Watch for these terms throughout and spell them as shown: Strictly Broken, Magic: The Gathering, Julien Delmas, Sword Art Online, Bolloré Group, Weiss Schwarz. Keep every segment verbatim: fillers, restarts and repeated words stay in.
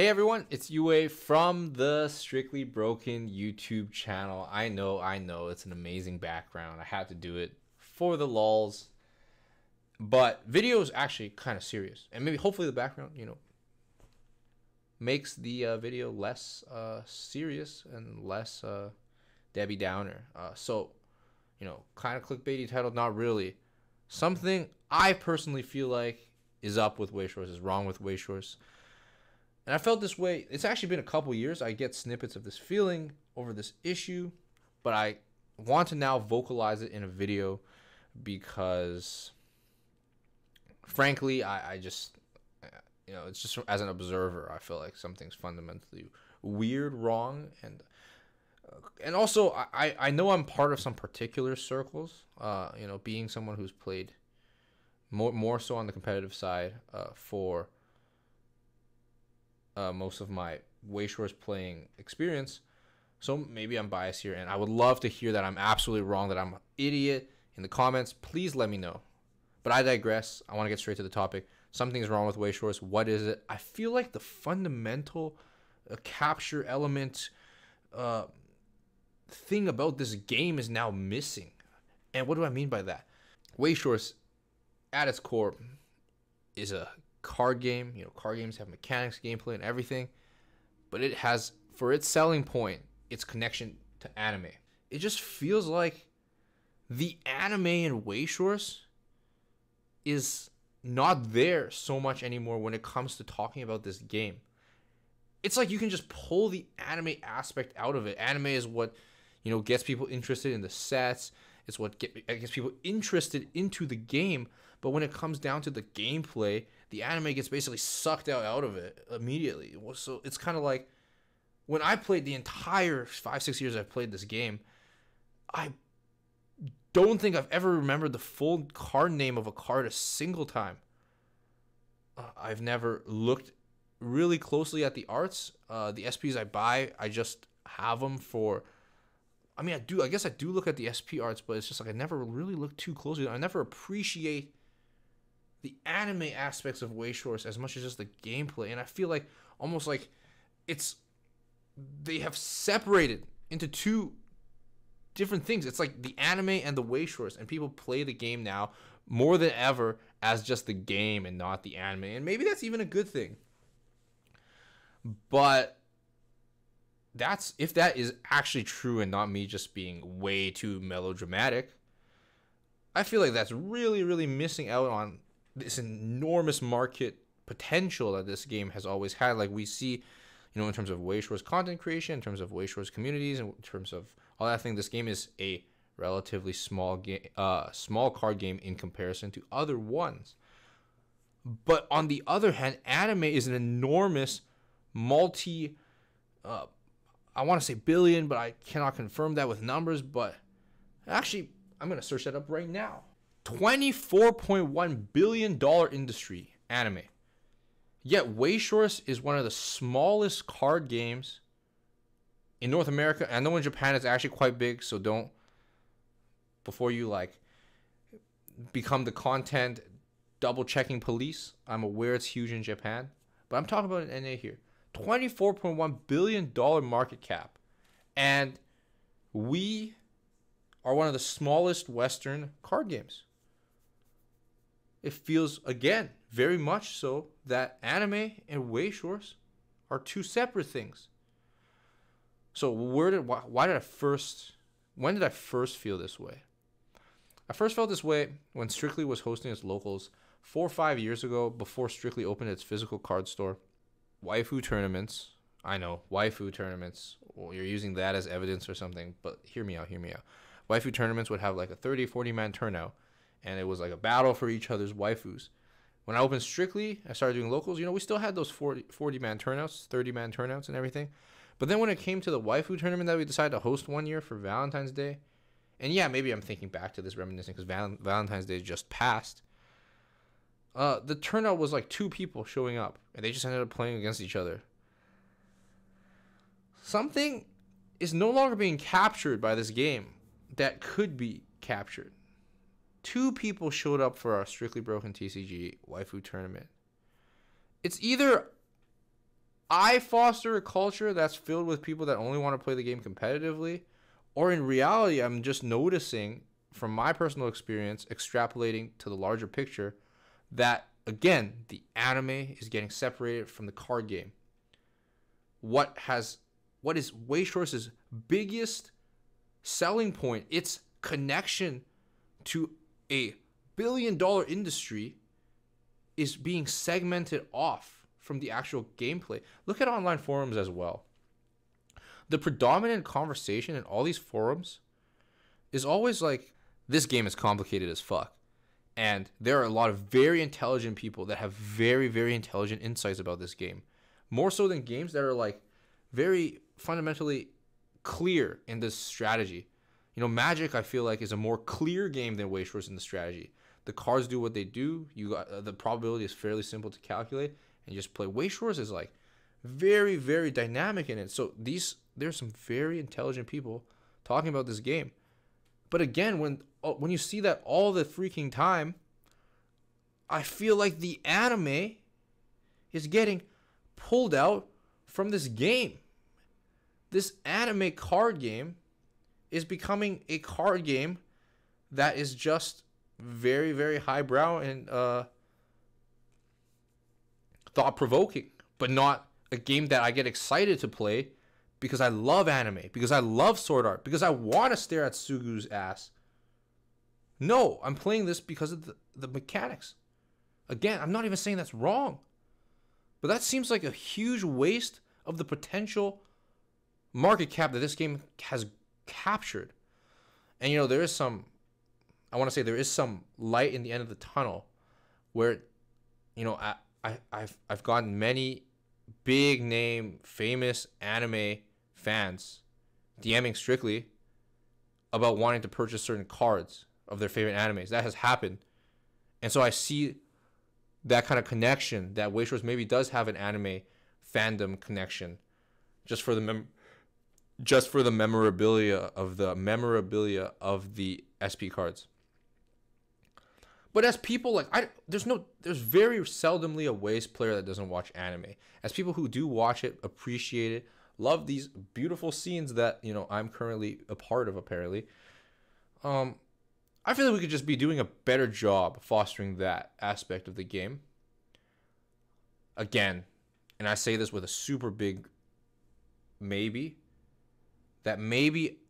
Hey everyone, it's Yue from the Strictly Broken YouTube channel. I know, I know, it's an amazing background. I had to do it for the lols. But video is actually kind of serious. And maybe hopefully the background, you know, makes the uh, video less uh, serious and less uh, Debbie Downer. Uh, so, you know, kind of clickbaity title, not really. Something I personally feel like is up with Weiss Schwarz, is wrong with Weiss Schwarz. And I felt this way. It's actually been a couple years. I get snippets of this feeling over this issue, but I want to now vocalize it in a video because, frankly, I, I just, you know, it's just as an observer, I feel like something's fundamentally weird, wrong, and and also I I know I'm part of some particular circles. Uh, you know, being someone who's played more more so on the competitive side uh, for. Uh, most of my Weiss Schwarz playing experience, so maybe I'm biased here, and I would love to hear that I'm absolutely wrong, that I'm an idiot in the comments. Please let me know. But I digress. I want to get straight to the topic. Something's wrong with Weiss Schwarz. What is it? I feel like the fundamental uh, capture element uh, thing about this game is now missing. And what do I mean by that? Weiss Schwarz, at its core, is a card game. You know, card games have mechanics, gameplay, and everything, but it has, for its selling point, its connection to anime. It just feels like the anime in Weiss Schwarz is not there so much anymore when it comes to talking about this game. It's like you can just pull the anime aspect out of it. Anime is what, you know, gets people interested in the sets. It's what get, gets people interested into the game. But when it comes down to the gameplay, the anime gets basically sucked out, out of it immediately. So it's kind of like when I played the entire five, six years I've played this game, I don't think I've ever remembered the full card name of a card a single time. Uh, I've never looked really closely at the arts. Uh, the S Ps I buy, I just have them for... I mean, I do. I guess I do look at the S P arts, but it's just like I never really look too closely. I never appreciate the anime aspects of Weiss Schwarz as much as just the gameplay. And I feel like almost like it's, they have separated into two different things. It's like the anime and the Weiss Schwarz, and people play the game now more than ever as just the game and not the anime. And maybe that's even a good thing. But that's, if that is actually true and not me just being way too melodramatic, I feel like that's really, really missing out on this enormous market potential that this game has always had. Like we see, you know, in terms of Weiss Schwarz content creation, in terms of Weiss Schwarz communities, in terms of all that thing, this game is a relatively small game, uh, small card game in comparison to other ones. But on the other hand, anime is an enormous multi, uh, I want to say billion, but I cannot confirm that with numbers, but actually, I'm going to search that up right now. twenty-four point one billion dollars industry, anime. Yet Weiss Schwarz is one of the smallest card games in North America. I know in Japan it's actually quite big, so don't, before you like become the content double-checking police. I'm aware it's huge in Japan, but I'm talking about an N A here. twenty-four point one billion dollars market cap. And we are one of the smallest Western card games. It feels, again, very much so that anime and Weiss Schwarz are two separate things. So where did, why, why did I first, when did I first feel this way? I first felt this way when Strictly was hosting its locals four or five years ago, before Strictly opened its physical card store. Waifu tournaments, I know, waifu tournaments, well, you're using that as evidence or something, but hear me out, hear me out. Waifu tournaments would have like a thirty, forty man turnout, and it was like a battle for each other's waifus. When I opened Strictly, I started doing locals, you know, we still had those forty, forty man turnouts, thirty man turnouts and everything. But then when it came to the waifu tournament that we decided to host one year for Valentine's Day, and yeah, maybe I'm thinking back to this reminiscing because Val Valentine's Day just passed. Uh, the turnout was like two people showing up, and they just ended up playing against each other. Something is no longer being captured by this game that could be captured. Two people showed up for our Strictly Broken T C G waifu tournament. It's either I foster a culture that's filled with people that only want to play the game competitively, or in reality, I'm just noticing from my personal experience, extrapolating to the larger picture, that again, the anime is getting separated from the card game. What has what is Weiss Schwarz's biggest selling point? Its connection to a billion dollar industry is being segmented off from the actual gameplay. Look at online forums as well. The predominant conversation in all these forums is always like, this game is complicated as fuck. And there are a lot of very intelligent people that have very, very intelligent insights about this game. More so than games that are like very fundamentally clear in this strategy. You know, Magic, I feel like, is a more clear game than Weiss Schwarz in the strategy. The cards do what they do. You got, uh, the probability is fairly simple to calculate and just play. Weiss Schwarz is like very, very dynamic in it. So these there's some very intelligent people talking about this game. But again, when when you see that all the freaking time, I feel like the anime is getting pulled out from this game. This anime card game is becoming a card game that is just very, very highbrow and uh, thought-provoking, but not a game that I get excited to play because I love anime, because I love Sword Art, because I want to stare at Sugu's ass. No, I'm playing this because of the, the mechanics. Again, I'm not even saying that's wrong, but that seems like a huge waste of the potential market cap that this game has captured. And you know, there is some, I want to say there is some light in the end of the tunnel where, you know, I, I, I've, I've gotten many big name, famous anime fans DMing Strictly about wanting to purchase certain cards of their favorite animes. That has happened. And so I see that kind of connection that Weiss Schwarz maybe does have an anime fandom connection just for the mem just for the memorabilia of the memorabilia of the S P cards. But as people like I there's no there's very seldomly a Weiss player that doesn't watch anime. As people who do watch it, appreciate it, love these beautiful scenes that, you know, I'm currently a part of apparently. Um I feel like we could just be doing a better job fostering that aspect of the game. Again, and I say this with a super big maybe, that maybe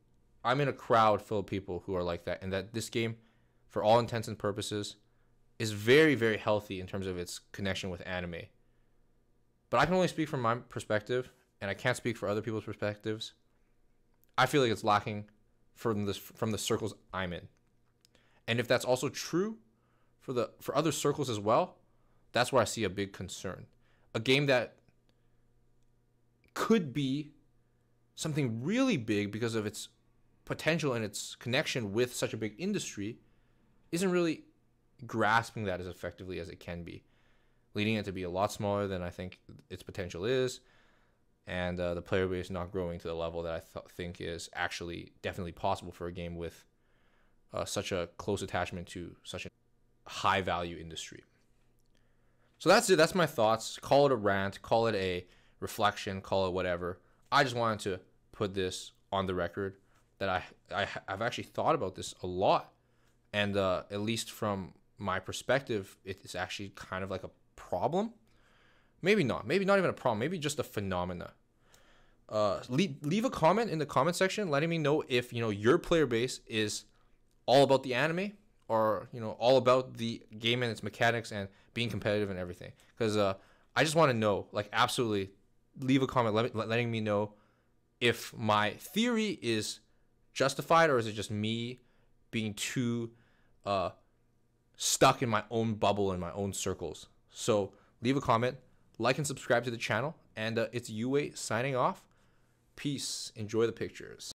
I'm in a crowd full of people who are like that, and that this game, for all intents and purposes, is very, very healthy in terms of its connection with anime. But I can only speak from my perspective, and I can't speak for other people's perspectives. I feel like it's lacking from this from the circles I'm in. And if that's also true for the for other circles as well, that's where I see a big concern. A game that could be something really big because of its potential and its connection with such a big industry isn't really grasping that as effectively as it can be, leading it to be a lot smaller than I think its potential is, and uh, the player base not growing to the level that I th think is actually definitely possible for a game with Uh, such a close attachment to such a high value industry. So that's it. That's my thoughts. Call it a rant, call it a reflection, call it whatever. I just wanted to put this on the record that I, I I've actually thought about this a lot, and uh, at least from my perspective, it's actually kind of like a problem. Maybe not. Maybe not even a problem. Maybe just a phenomena. Uh, leave, leave a comment in the comment section, letting me know if you know your player base is all about the anime, or you know, all about the game and its mechanics and being competitive and everything. Because uh, I just want to know, like, absolutely, leave a comment let me, letting me know if my theory is justified, or is it just me being too uh, stuck in my own bubble and my own circles. So leave a comment, like and subscribe to the channel, and uh, it's Yue signing off. Peace. Enjoy the pictures.